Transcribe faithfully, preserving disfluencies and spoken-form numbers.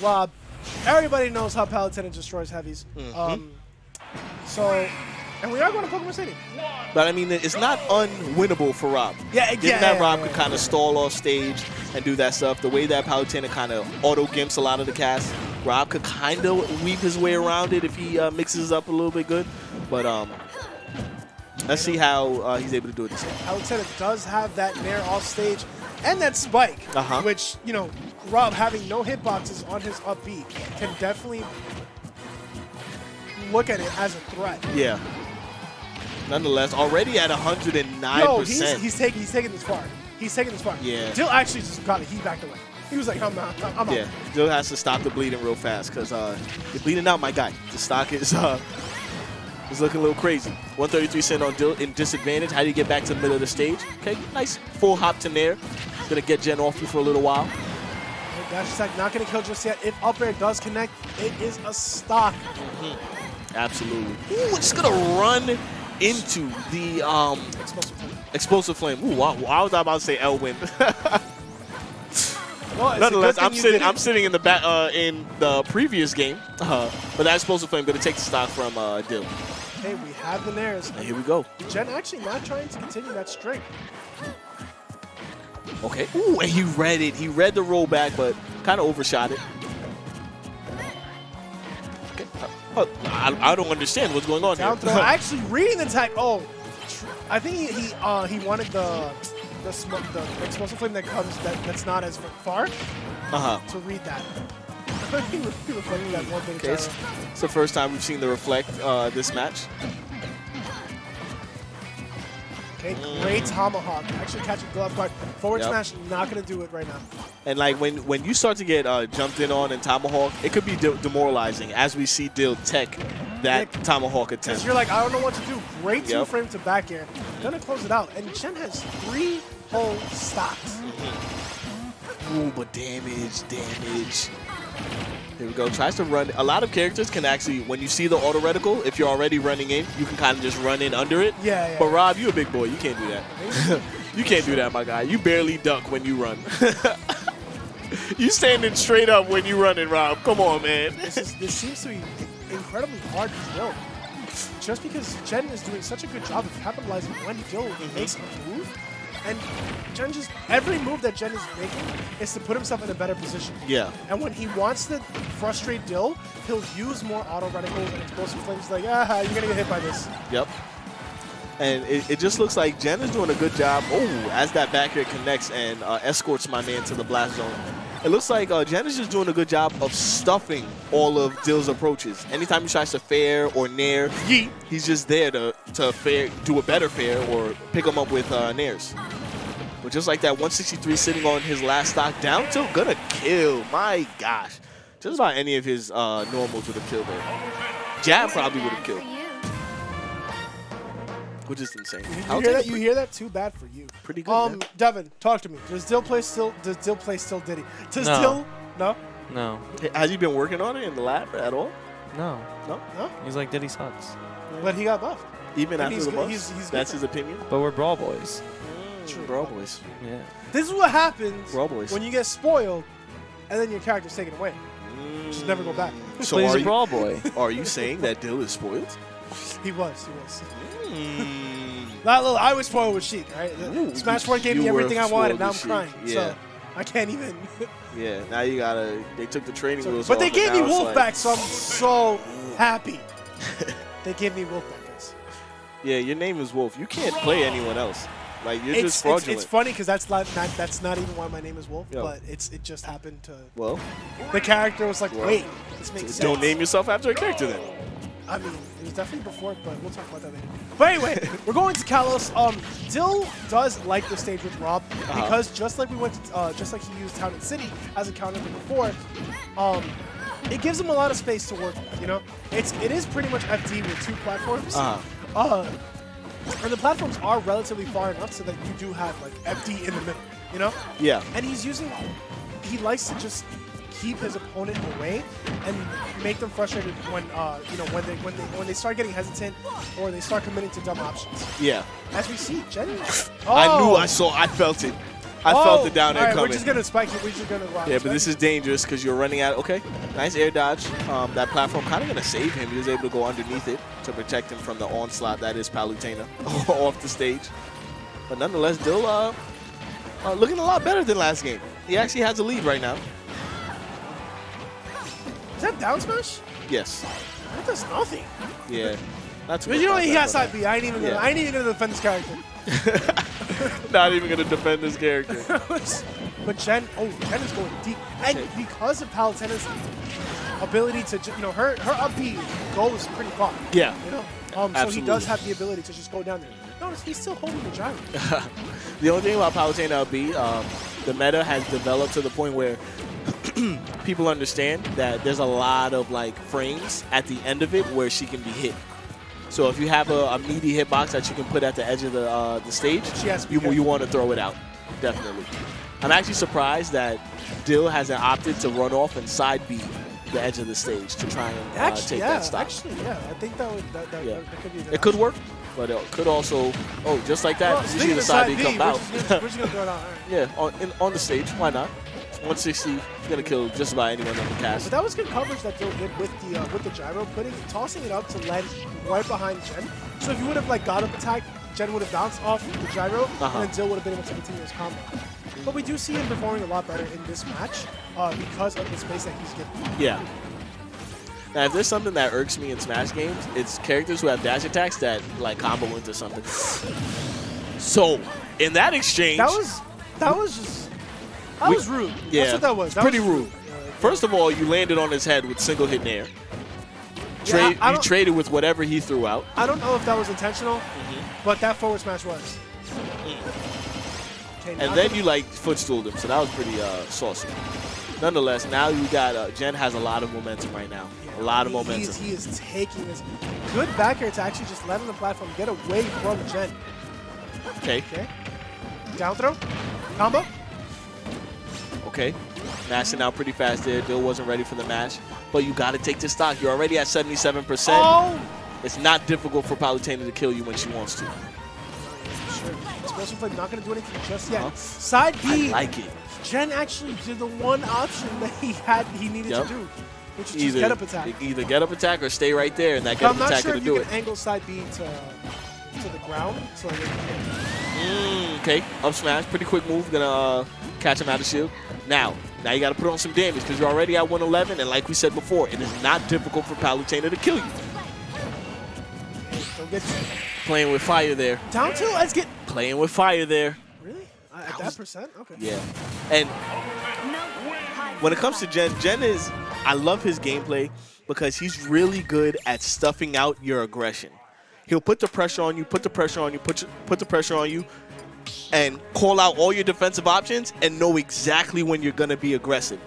lob. Everybody knows how Palutena destroys heavies. Mm-hmm. um, so, and we are going to Pokemon City. But I mean, it's not unwinnable for Rob. Yeah, again. Yeah, that yeah, Rob yeah, could kind of yeah. stall off stage and do that stuff. The way that Palutena kind of auto gimps a lot of the cast, Rob could kind of weave his way around it if he uh, mixes up a little bit good. But um, let's see how uh, he's able to do it this time. Palutena does have that Nair off stage and that spike, uh-huh. which, you know, Rob having no hitboxes on his up B can definitely look at it as a threat. Yeah. Nonetheless, already at one hundred nine percent. No, he's, he's taking he's taking this far. He's taking this far. Yeah. Dil actually just got it. He backed away. He was like, I'm out. I'm out. Yeah. Dil has to stop the bleeding real fast because uh, it's bleeding out, my guy. The stock is uh, is looking a little crazy. one thirty-three percent on Dil in disadvantage. How do you get back to the middle of the stage? Okay, nice full hop to Nair. Gonna get Gen off you for a little while. Dash attack not gonna kill just yet. If up air does connect, it is a stock. Mm-hmm. Absolutely. Ooh, it's gonna run into the um, explosive flame. Explosive flame. Ooh, wow, I was about to say Elwin. Well, nonetheless, I'm sitting. I'm sitting in the back uh, in the previous game, uh, but that explosive flame gonna take the stock from uh, Dil. Hey, we have the Nairs. Here we go. Gen actually not trying to continue that string. Okay. Ooh, and he read it. He read the rollback, but kind of overshot it. Okay. Oh, I, I don't understand what's going on down here. Throw. Actually, reading the tag. Oh, I think he he, uh, he wanted the the, the explosive flame that comes that, that's not as far. Uh huh. To read that. He reflected that one thing. Okay, it's, it's the first time we've seen the reflect uh, this match. Okay, great tomahawk. Actually catching glove guard. Forward yep. smash, not going to do it right now. And like when, when you start to get uh, jumped in on and tomahawk, it could be de demoralizing as we see Dil tech that yeah, tomahawk attempt. You're like, I don't know what to do. Great yep. two frame to back air. Going to close it out. And Chen has three whole stocks. Mm-hmm. Ooh, but damage, damage. Here we go. Tries to run. A lot of characters can actually, when you see the auto reticle, if you're already running in, you can kind of just run in under it. Yeah, yeah. But Rob, you a big boy. You can't do that. You can't do that, my guy. You barely duck when you run. You standing straight up when you running, Rob. Come on, man. This, is, this seems to be incredibly hard to Dil. Just because Gen is doing such a good job of capitalizing when Dil makes a move. And Gen just, every move that Gen is making is to put himself in a better position. Yeah. And when he wants to frustrate Dil, he'll use more auto reticles and explosive flames. Like, ah, you're going to get hit by this. Yep. And it, it just looks like Gen is doing a good job. Oh, as that back air connects and uh, escorts my man to the blast zone. It looks like uh, Gen is just doing a good job of stuffing all of Dil's approaches. Anytime he tries to fair or nair, yeet, he's just there to, to fair, do a better fair or pick him up with uh, nairs. But just like that, one sixty-three sitting on his last stock, down tilt, gonna kill. My gosh. Just about any of his uh, normals would have killed there. Jab probably would have killed. Which is insane. You, you, hear that, you hear that? Too bad for you. Pretty good. Um, man. Devin, talk to me. Does Dil play still? Does Dil play still Diddy? Does no. Dil? No. No. Hey, has he been working on it in the lab at all? No. No. No. He's like Diddy sucks. But he got buffed. Even and after the buff. He's, he's that's his opinion. But we're brawl boys. Mm, True. Brawl boys. Yeah. This is what happens. Brawl boys. When you get spoiled, and then your character's taken away. Mm. Just never go back. So he's a brawl boy. Are you saying that Dil is spoiled? He was. He was. Mm. Not little, I was spoiled with Sheik, right? Ooh, Smash One gave me everything I wanted. Now I'm Sheik. crying, yeah. so I can't even. Yeah, now you gotta. They took the training so, wheels, but off they gave me Wolf like, back, so I'm so happy. They gave me Wolf back. Guys. Yeah, your name is Wolf. You can't play anyone else. Like you're it's, just fraudulent. It's, it's funny because that's not, not that's not even why my name is Wolf, Yo. but it's it just happened to. Well, the character was like, well, wait, this makes sense. Don't name yourself after a character then. I mean, it was definitely before, but we'll talk about that later. But anyway, we're going to Kalos. Um, Dil does like the stage with Rob because uh-huh. just like we went, to, uh, just like he used Town and City as a counter before, um, it gives him a lot of space to work with. You know, it's it is pretty much F D with two platforms, uh-huh. uh, and the platforms are relatively far enough so that you do have like F D in the middle. You know? Yeah. And he's using, he likes to just keep his opponent away and make them frustrated when uh, you know when they when they when they start getting hesitant or they start committing to dumb options. Yeah. As we see, Gen. Oh. I knew I saw. I felt it. I oh, felt the down air right, coming. We're just gonna spike it. We're just gonna rock. Yeah, but this is dangerous because you're running out. Okay, nice air dodge. Um, that platform kind of gonna save him. He was able to go underneath it to protect him from the onslaught that is Palutena off the stage. But nonetheless, Dil uh, uh, looking a lot better than last game. He actually has a lead right now. Is that down smash? Yes. That does nothing. Yeah. That's but you know he got side B. I ain't even gonna, yeah. I ain't even gonna defend this character. Not even gonna defend this character. But Gen, oh, Gen is going deep, and okay. because of Palutena's ability to, you know, her her up B goes pretty far. Yeah. You know, um, so he does have the ability to just go down there. Notice he's still holding the gyro. The only thing about Palutena up B, um, the meta has developed to the point where people understand that there's a lot of like frames at the end of it where she can be hit. So if you have a, a meaty hitbox that you can put at the edge of the, uh, the stage, you, you want to throw it out, definitely. I'm actually surprised that Dil hasn't opted to run off and side beat the edge of the stage to try and uh, actually, take yeah, that stop. Actually, yeah, I think that would that, that, yeah. that could be. It option. could work, but it could also, oh, just like that, well, you see the side beat come out. Just, we're just gonna throw it out. Yeah, on, in, on the stage, why not? one sixty, he's gonna kill just about anyone in the cast. But that was good coverage that Dil did with the uh, with the gyro, putting tossing it up to land right behind Gen. So if you would have like got up attack, Gen would have bounced off the gyro, uh-huh. and then Dil would have been able to continue his combo. But we do see him performing a lot better in this match uh, because of the space that he's getting. Yeah. Now, if there's something that irks me in Smash games, it's characters who have dash attacks that like combo into something. So in that exchange, that was that was just. That we, was rude. Yeah, that's what that was. That pretty was rude. rude. First of all, you landed on his head with single hit Nair. Trade, yeah, I, I you traded with whatever he threw out. I don't know if that was intentional, mm-hmm. but that forward smash was. Okay, and then you like footstooled him, so that was pretty uh, saucy. Nonetheless, now you got uh, Gen has a lot of momentum right now. Yeah, a lot of he, momentum. He is, he is taking this good back air to actually just land on the platform, get away from Gen. Okay. Okay. Down throw, combo. Okay, mashing out pretty fast there. Dil wasn't ready for the mash, but you got to take this stock. You're already at seventy-seven percent. Oh. It's not difficult for Palutena to kill you when she wants to. Sure. Especially if I'm not going to do anything just yet. Uh-huh. Side B. I like it. Gen actually did the one option that he had he needed yep. to do, which is either, just get up attack. Either get up attack or stay right there, and that get up attack sure will do it. I'm not sure if you can angle side B to, to the ground. So mm, okay, up smash. Pretty quick move. Going to uh, catch him out of shield. Now, now you got to put on some damage because you're already at one eleven, and like we said before, it is not difficult for Palutena to kill you. Don't get playing with fire there. Down two, let's get playing with fire there. Really? Uh, at that, that percent? Okay. Yeah. And when it comes to Gen, Gen is, I love his gameplay because he's really good at stuffing out your aggression. He'll put the pressure on you, put the pressure on you, put your, put the pressure on you. And call out all your defensive options and know exactly when you're going to be aggressive.